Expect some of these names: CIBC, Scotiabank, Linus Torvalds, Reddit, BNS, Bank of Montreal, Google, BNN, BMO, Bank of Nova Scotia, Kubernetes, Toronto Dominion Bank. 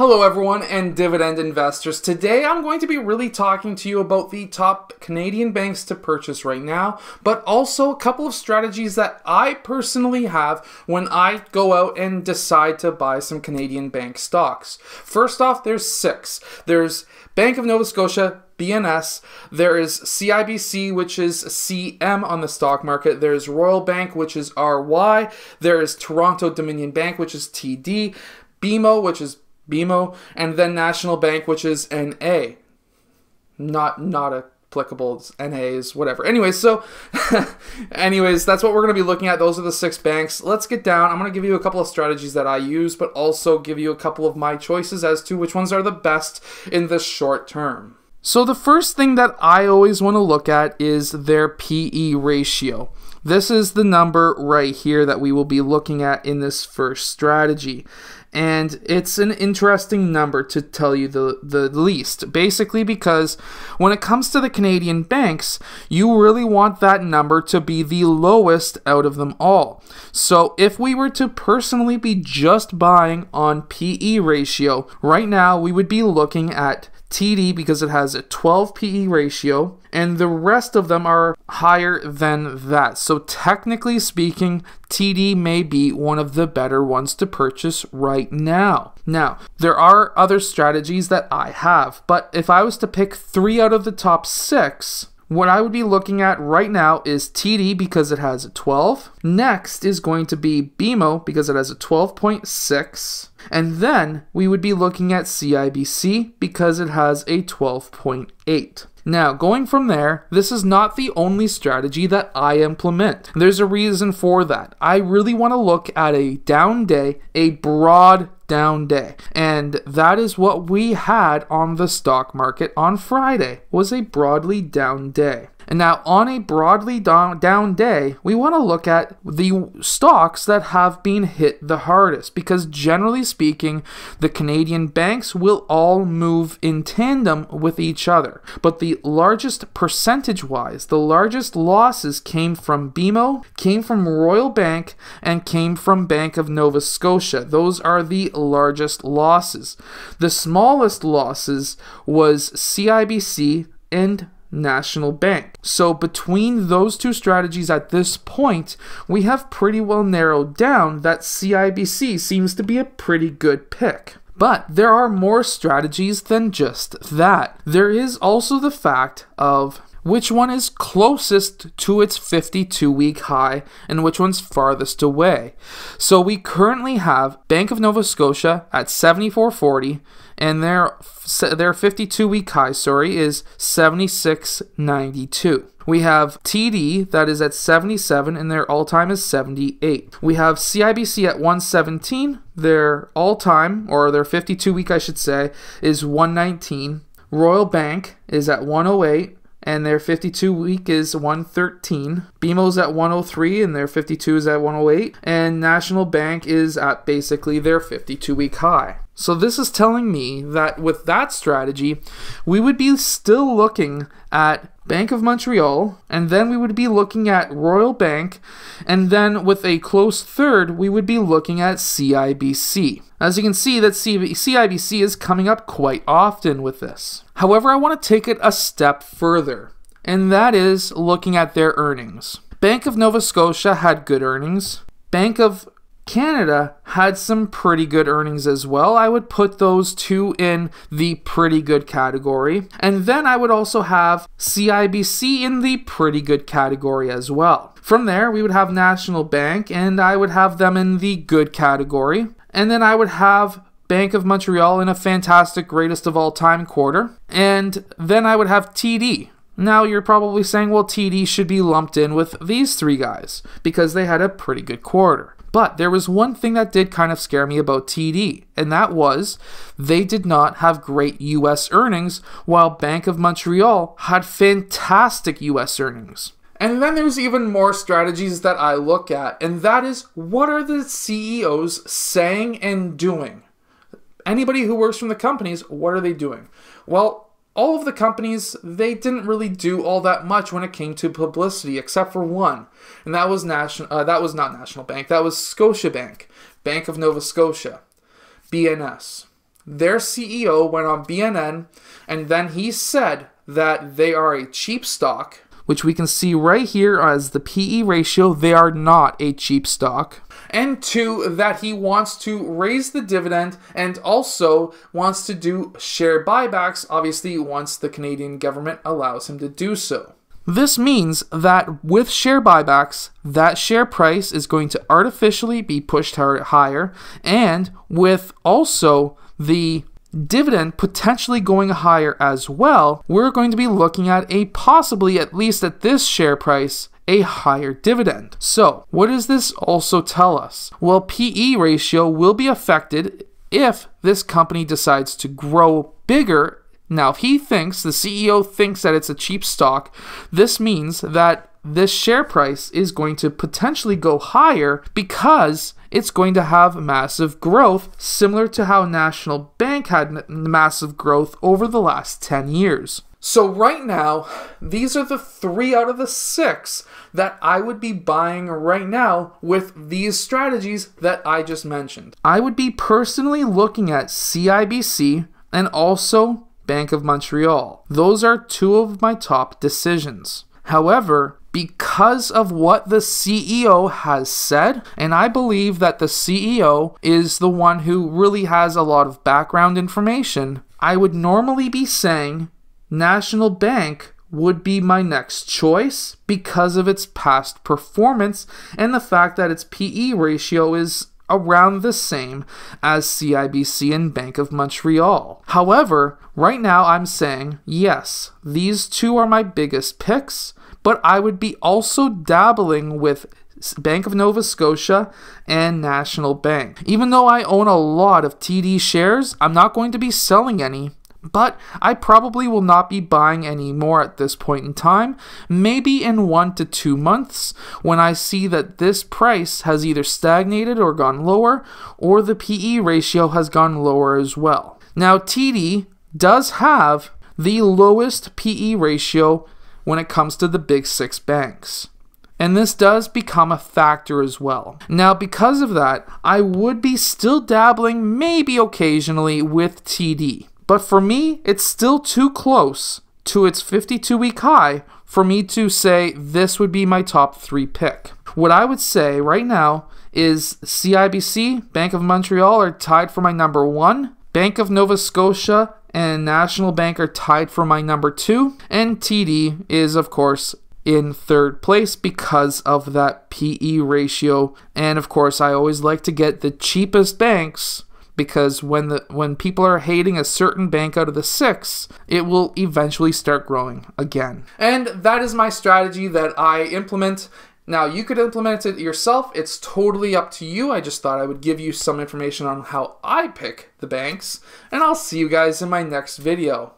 Hello everyone and dividend investors. Today I'm going to be really talking to you about the top Canadian banks to purchase right now, but also a couple of strategies that I personally have when I go out and decide to buy some Canadian bank stocks. First off, there's six. There's Bank of Nova Scotia, BNS, there is CIBC, which is CM on the stock market, there's Royal Bank, which is RY, there is Toronto Dominion Bank, which is TD, BMO, which is BMO, and then National Bank, which is NA. Not applicable, NAs, whatever. Anyways, so that's what we're going to be looking at. Those are the six banks. Let's get down. I'm going to give you a couple of strategies that I use, but also give you a couple of my choices as to which ones are the best in the short term. So the first thing that I always want to look at is their PE ratio. This is the number right here that we will be looking at in this first strategy. And it's an interesting number, to tell you the least. Basically because when it comes to the Canadian banks, you really want that number to be the lowest out of them all. So if we were to personally be just buying on PE ratio, right now we would be looking at TD because it has a 12 PE ratio, and the rest of them are higher than that. So technically speaking, TD may be one of the better ones to purchase right now. Now, there are other strategies that I have, but if I was to pick three out of the top six, what I would be looking at right now is TD because it has a 12. Next is going to be BMO because it has a 12.6. And then we would be looking at CIBC because it has a 12.8. Now, going from there, this is not the only strategy that I implement. There's a reason for that. I really want to look at a down day, a broad down day, and that is what we had on the stock market on Friday, was a broadly down day. And now on a broadly down day, we want to look at the stocks that have been hit the hardest, because generally speaking, the Canadian banks will all move in tandem with each other. But the largest percentage-wise, the largest losses came from BMO, came from Royal Bank, and came from Bank of Nova Scotia. Those are the largest losses. The smallest losses was CIBC and National Bank. So between those two strategies at this point, we have pretty well narrowed down that CIBC seems to be a pretty good pick. But there are more strategies than just that. There is also the fact of which one is closest to its 52-week high and which one's farthest away. So we currently have Bank of Nova Scotia at 74.40, and their 52-week high, is 76.92. We have TD that is at 77, and their all-time is 78. We have CIBC at 117, their all-time, or their 52-week, is 119. Royal Bank is at 108. And their 52-week is 113. BMO's at 103, and their 52 is at 108. And National Bank is at basically their 52-week high. So this is telling me that with that strategy, we would be still looking at Bank of Montreal, and then we would be looking at Royal Bank, and then with a close third, we would be looking at CIBC. As you can see, that CIBC is coming up quite often with this. However, I want to take it a step further, and that is looking at their earnings. Bank of Nova Scotia had good earnings. Bank of Canada had some pretty good earnings as well. I would put those two in the pretty good category. And then I would also have CIBC in the pretty good category as well. From there, we would have National Bank, and I would have them in the good category. And then I would have Bank of Montreal in a fantastic greatest of all time quarter. And then I would have TD. Now you're probably saying, well, TD should be lumped in with these three guys because they had a pretty good quarter. But there was one thing that did kind of scare me about TD, and that was they did not have great US earnings, while Bank of Montreal had fantastic US earnings. And then there's even more strategies that I look at, and that is, what are the CEOs saying and doing? Anybody who works from the companies, what are they doing? Well, all of the companies, they didn't really do all that much when it came to publicity, except for one, and that was not National Bank, that was Scotiabank, Bank of Nova Scotia, BNS. Their CEO went on BNN and then he said that they are a cheap stock, which we can see right here as the PE ratio, they are not a cheap stock. And two, that he wants to raise the dividend and also wants to do share buybacks, obviously once the Canadian government allows him to do so. This means that with share buybacks, that share price is going to artificially be pushed higher, and with also the dividend potentially going higher as well, we're going to be looking at a possibly, at least at this share price, a higher dividend. So what does this also tell us? Well, PE ratio will be affected if this company decides to grow bigger. Now, if he thinks, the CEO thinks that it's a cheap stock, this means that this share price is going to potentially go higher because it's going to have massive growth, similar to how National Bank had massive growth over the last 10 years. So right now, these are the 3 out of the 6 that I would be buying right now with these strategies that I just mentioned. I would be personally looking at CIBC and also Bank of Montreal. Those are 2 of my top decisions. However, because of what the CEO has said, and I believe that the CEO is the one who really has a lot of background information, I would normally be saying National Bank would be my next choice because of its past performance and the fact that its PE ratio is around the same as CIBC and Bank of Montreal. However, right now I'm saying, yes, these 2 are my biggest picks, but I would be also dabbling with Bank of Nova Scotia and National Bank. Even though I own a lot of TD shares, I'm not going to be selling any, but I probably will not be buying any more at this point in time. Maybe in 1 to 2 months when I see that this price has either stagnated or gone lower, or the PE ratio has gone lower as well. Now, TD does have the lowest PE ratio when it comes to the big 6 banks. And this does become a factor as well. Now, because of that, I would be still dabbling maybe occasionally with TD. But for me, it's still too close to its 52-week high for me to say this would be my top 3 pick. What I would say right now is CIBC, Bank of Montreal are tied for my number 1. Bank of Nova Scotia and National Bank are tied for my number 2, and TD is of course in 3rd place because of that PE ratio. And of course, I always like to get the cheapest banks, because when people are hating a certain bank out of the 6, it will eventually start growing again. And that is my strategy that I implement. Now, you could implement it yourself. It's totally up to you. I just thought I would give you some information on how I pick the banks, and I'll see you guys in my next video.